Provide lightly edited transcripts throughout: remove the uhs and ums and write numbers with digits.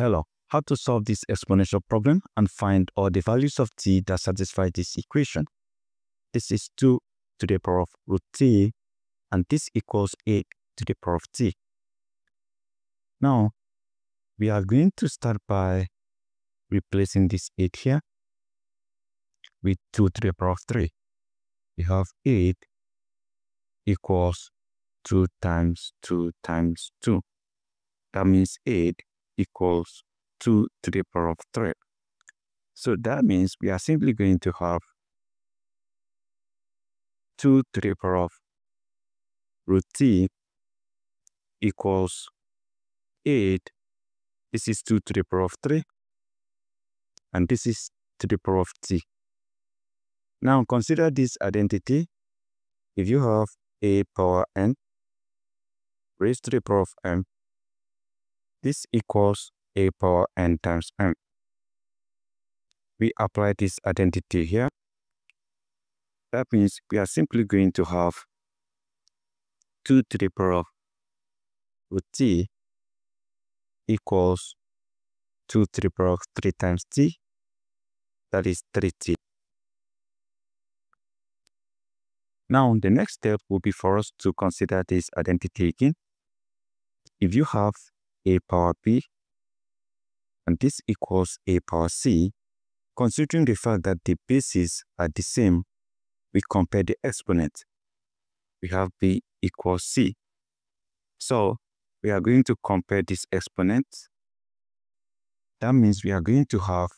Hello, how to solve this exponential problem and find all the values of t that satisfy this equation. This is 2 to the power of root t, and this equals 8 to the power of t. Now, we are going to start by replacing this 8 here with 2 to the power of 3. We have 8 equals 2 times 2 times 2. That means 8 equals 2 to the power of 3. So that means we are simply going to have 2 to the power of root t equals 8. This is 2 to the power of 3. And this is to the power of t. Now consider this identity. If you have a power n raised to the power of m, this equals a power n times m. We apply this identity here. That means we are simply going to have 2 to the power of root t equals 2 to the power of 3 times t. That is 3t. Now the next step will be for us to consider this identity again. If you have a power b, and this equals a power c, considering the fact that the bases are the same, we compare the exponents. We have b equals c. So we are going to compare this exponent. That means we are going to have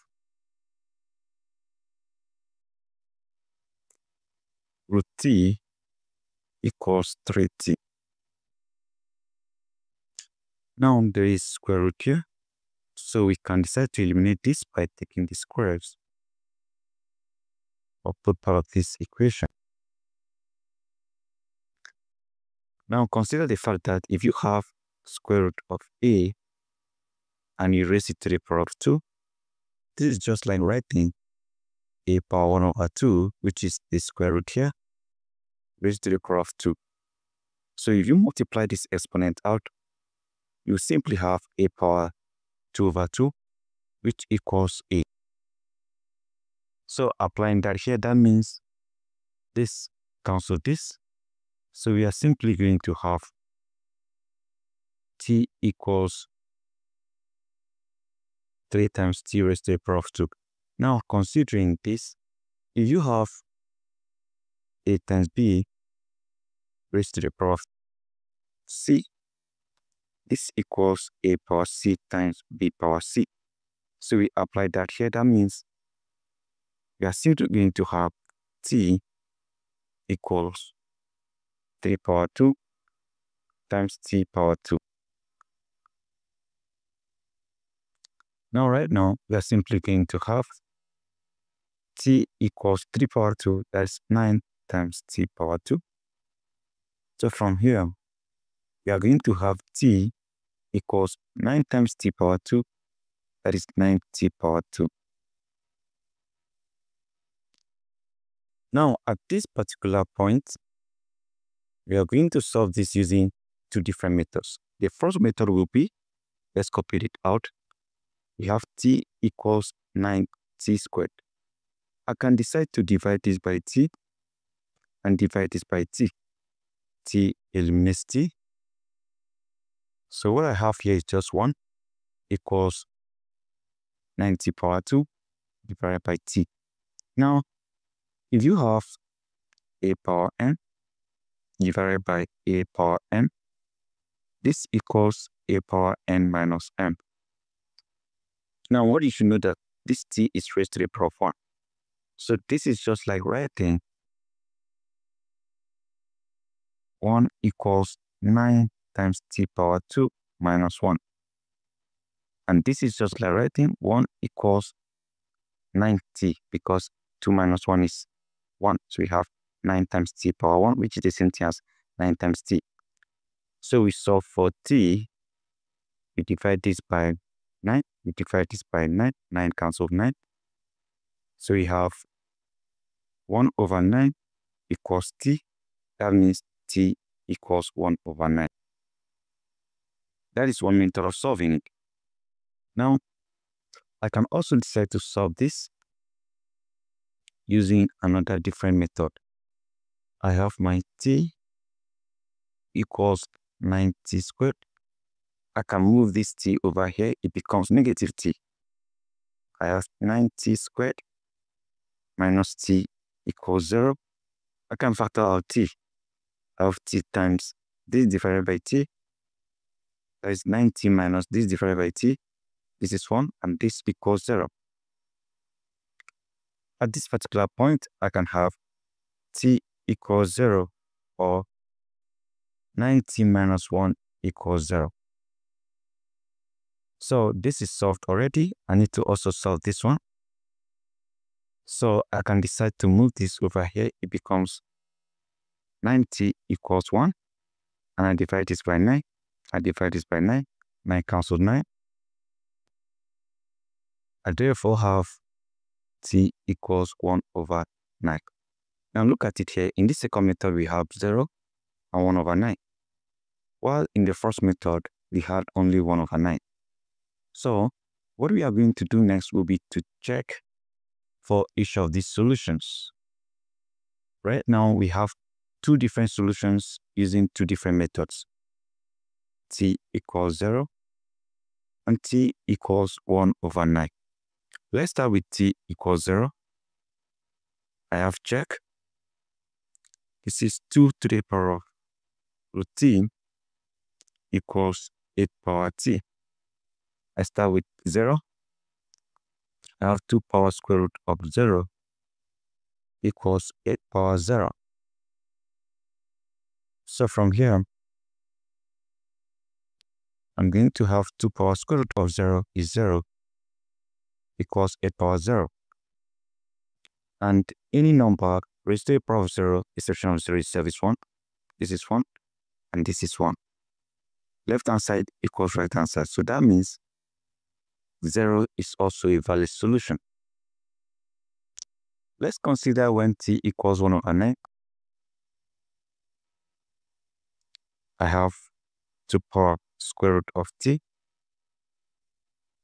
root t equals 3t. Now there is square root here, so we can decide to eliminate this by taking the squares of both parts of this equation. Now consider the fact that if you have square root of a and you raise it to the power of 2, this is just like writing a power 1 over 2, which is the square root here, raised to the power of 2. So if you multiply this exponent out, you simply have a power 2 over 2, which equals 8. So applying that here, that means this cancels this. So we are simply going to have t equals 3 times t raised to the power of 2. Now considering this, if you have a times b raised to the power of c, this equals a power c times b power c. So we apply that here. That means we are still going to have t equals 3 power 2 times t power 2. Now right now, we are simply going to have t equals 3 power 2, that's 9 times t power 2. So from here, we are going to have t equals 9 times t power 2, that is 9t power 2. Now at this particular point, we are going to solve this using two different methods. The first method will be, let's copy it out. We have t equals 9t squared. I can decide to divide this by t and divide this by t. T eliminates t. So what I have here is just 1 equals 9t power 2 divided by t. Now, if you have a power n divided by a power m, this equals a power n minus m. Now, what you should know that this t is raised to the power of 1. So this is just like writing 1 equals 9 times t power 2 minus 1. And this is just like writing 1 equals 9t, because 2 minus 1 is 1. So we have 9 times t power 1, which is the same thing as 9 times t. So we solve for t. We divide this by 9, we divide this by 9, 9 cancels 9. So we have 1 over 9 equals t. That means t equals 1 over 9. That is one method of solving it. Now, I can also decide to solve this using another different method. I have my t equals 9t squared. I can move this t over here. It becomes negative t. I have 9t squared minus t equals 0. I can factor out t. I have t times this divided by t. That is 9t minus this divided by t. This is 1 and this equals 0. At this particular point, I can have t equals 0 or 9t minus 1 equals 0. So this is solved already. I need to also solve this one. So I can decide to move this over here. It becomes 9t equals 1. And I divide this by 9. I divide this by 9. 9 cancels 9. I therefore have t equals 1 over 9. Now look at it here. In this second method, we have 0 and 1 over 9. While in the first method, we had only 1 over 9. So what we are going to do next will be to check for each of these solutions. Right now, we have two different solutions using two different methods. T equals 0 and t equals 1 over 9. Let's start with t equals 0. I have check. This is 2 to the power of root t equals 8 power t. I start with 0. I have 2 power square root of 0 equals 8 power 0. So from here, I'm going to have 2 power square root of 0 is 0 equals 8 power 0. And any number raised to the power of 0, exception of 0 itself is 1. This is 1. And this is 1. Left hand side equals right hand side. So that means 0 is also a valid solution. Let's consider when t equals 1 over 9. I have 2 power square root of t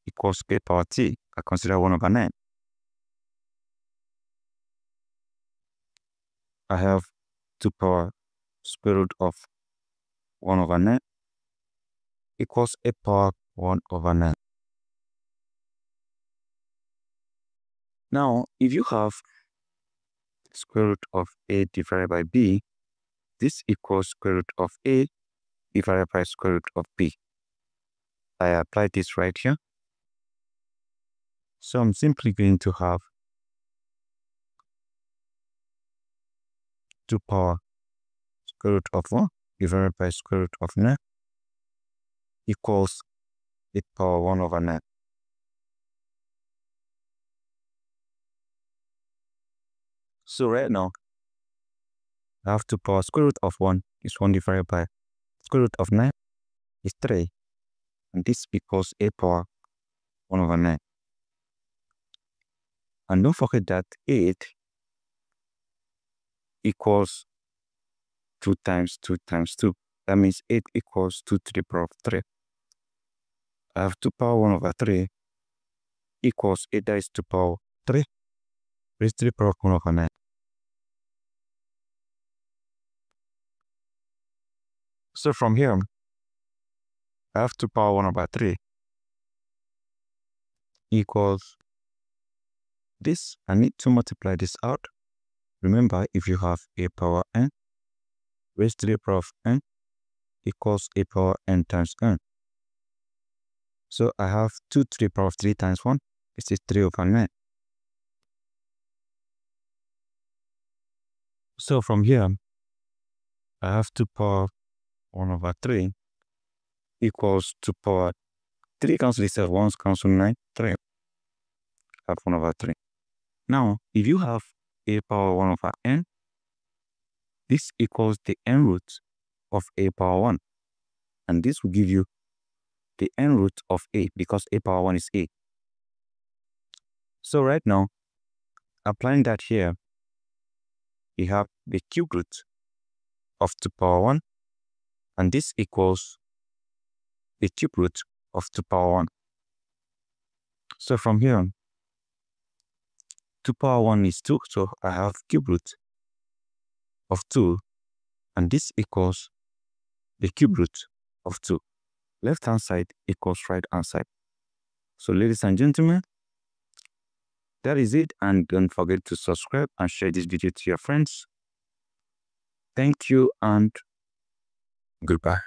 equals 8 power t. I consider 1 over 9. I have 2 power square root of 1 over 9 equals 8 power 1 over 9. Now, if you have square root of a divided by b, this equals square root of a divided by square root of b. I apply this right here. So I'm simply going to have 2 power square root of 1 divided by square root of 9 equals 8 power 1 over 9. So right now, I have 2 power square root of 1 is 1 divided by square root of 9 is 3. And this equals 8 power 1 over 9. And don't forget that 8 equals 2 times 2 times 2. That means 8 equals 2 to the power of 3. I have 2 power 1 over 3 equals 8, that is 2 power 3 raised to the power of 1 over 9. So from here, I have 2 power 1 over 3 equals this. I need to multiply this out. Remember, if you have a power n raised to the power of n equals a power n times n. So I have 2 to the power of 3 times 1. This is 3 over 9. So from here, I have 2 power 1 over 3 equals 2 power 3 cancel itself, 1 cancel 9, 3. I have 1 over 3. Now, if you have a power 1 over n, this equals the n root of a power 1. And this will give you the n root of a, because a power 1 is a. So right now, applying that here, we have the cube root of 2 power 1. And this equals the cube root of 2 power 1. So from here on, 2 power 1 is 2, so I have cube root of 2, and this equals the cube root of 2. Left hand side equals right hand side. So ladies and gentlemen, that is it, and don't forget to subscribe and share this video to your friends. Thank you and goodbye.